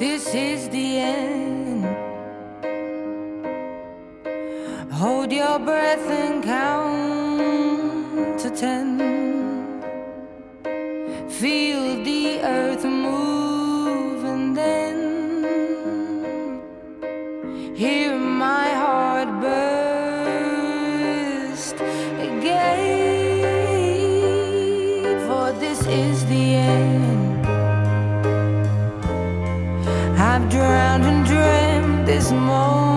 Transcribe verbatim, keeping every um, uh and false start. this is the end. Hold your breath and count to ten. Feel the earth move and then hear my heart burst again. For this is the end. I've drowned and dreamt this moment.